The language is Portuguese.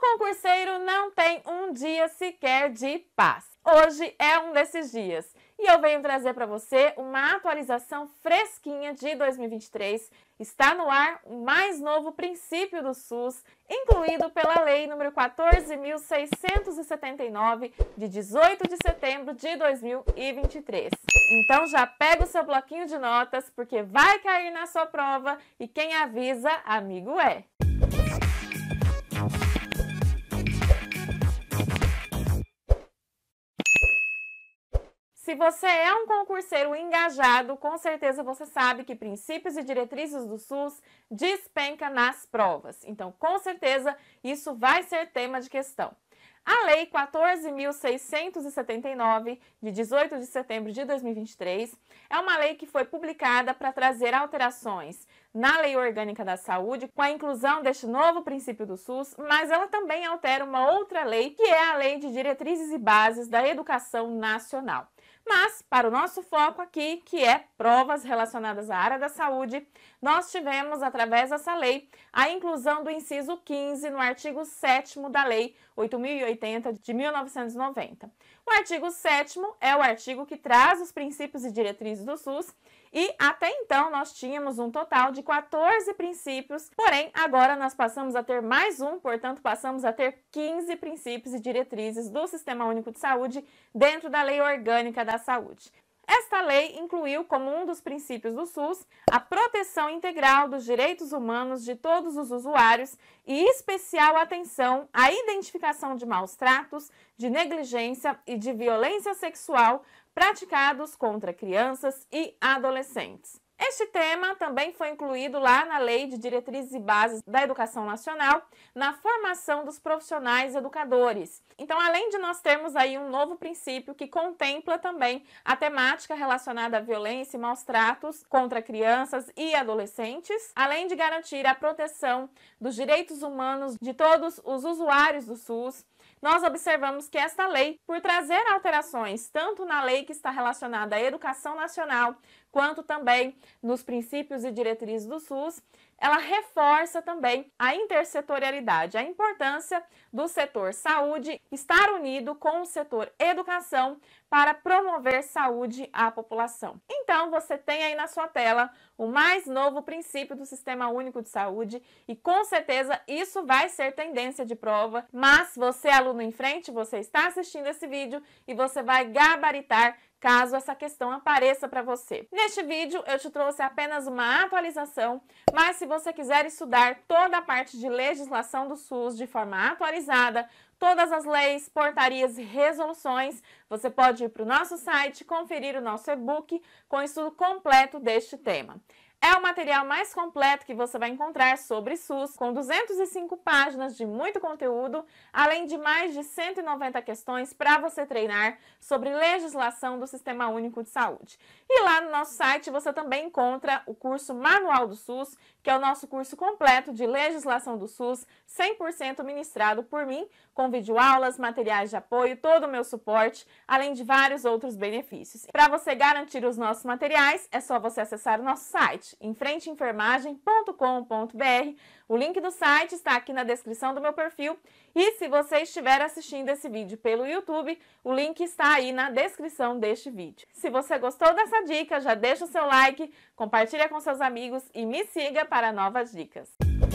concurseiro não tem um dia sequer de paz. Hoje é um desses dias e eu venho trazer para você uma atualização fresquinha de 2023. Está no ar o mais novo princípio do SUS, incluído pela Lei nº 14.679, de 18 de setembro de 2023. Então já pega o seu bloquinho de notas, porque vai cair na sua prova e quem avisa, amigo é. Se você é um concurseiro engajado, com certeza você sabe que princípios e diretrizes do SUS despenca nas provas. Então, com certeza, isso vai ser tema de questão. A Lei 14.679, de 18 de setembro de 2023, é uma lei que foi publicada para trazer alterações na Lei Orgânica da Saúde, com a inclusão deste novo princípio do SUS, mas ela também altera uma outra lei, que é a Lei de Diretrizes e Bases da Educação Nacional. Mas, para o nosso foco aqui, que é provas relacionadas à área da saúde, nós tivemos, através dessa lei, a inclusão do inciso 15 no artigo 7º da Lei 8.080, de 1990. O artigo 7º é o artigo que traz os princípios e diretrizes do SUS, e até então nós tínhamos um total de 14 princípios, porém agora nós passamos a ter mais um, portanto passamos a ter 15 princípios e diretrizes do Sistema Único de Saúde dentro da Lei Orgânica da Saúde. Esta lei incluiu como um dos princípios do SUS a proteção integral dos direitos humanos de todos os usuários e especial atenção à identificação de maus tratos, de negligência e de violência sexual praticados contra crianças e adolescentes. Este tema também foi incluído lá na Lei de Diretrizes e Bases da Educação Nacional, na formação dos profissionais educadores. Então, além de nós termos aí um novo princípio que contempla também a temática relacionada à violência e maus tratos contra crianças e adolescentes, além de garantir a proteção dos direitos humanos de todos os usuários do SUS, nós observamos que esta lei, por trazer alterações tanto na lei que está relacionada à educação nacional, quanto também nos princípios e diretrizes do SUS, ela reforça também a intersetorialidade, a importância do setor saúde estar unido com o setor educação para promover saúde à população. Então, você tem aí na sua tela o mais novo princípio do Sistema Único de Saúde e com certeza isso vai ser tendência de prova, mas você, aluno em frente, você está assistindo esse vídeo e você vai gabaritar caso essa questão apareça para você. Neste vídeo eu te trouxe apenas uma atualização, mas se você quiser estudar toda a parte de legislação do SUS de forma atualizada, todas as leis, portarias e resoluções, você pode ir para o nosso site e conferir o nosso e-book com estudo completo deste tema. É o material mais completo que você vai encontrar sobre SUS, com 205 páginas de muito conteúdo, além de mais de 190 questões para você treinar sobre legislação do Sistema Único de Saúde. E lá no nosso site você também encontra o curso Manual do SUS, que é o nosso curso completo de legislação do SUS, 100% ministrado por mim, com videoaulas, materiais de apoio, todo o meu suporte, além de vários outros benefícios. Para você garantir os nossos materiais, é só você acessar o nosso site, ENFrenteEnfermagem.com.br. O link do site está aqui na descrição do meu perfil e se você estiver assistindo esse vídeo pelo YouTube, o link está aí na descrição deste vídeo. Se você gostou dessa dica, já deixa o seu like, compartilha com seus amigos e me siga para novas dicas.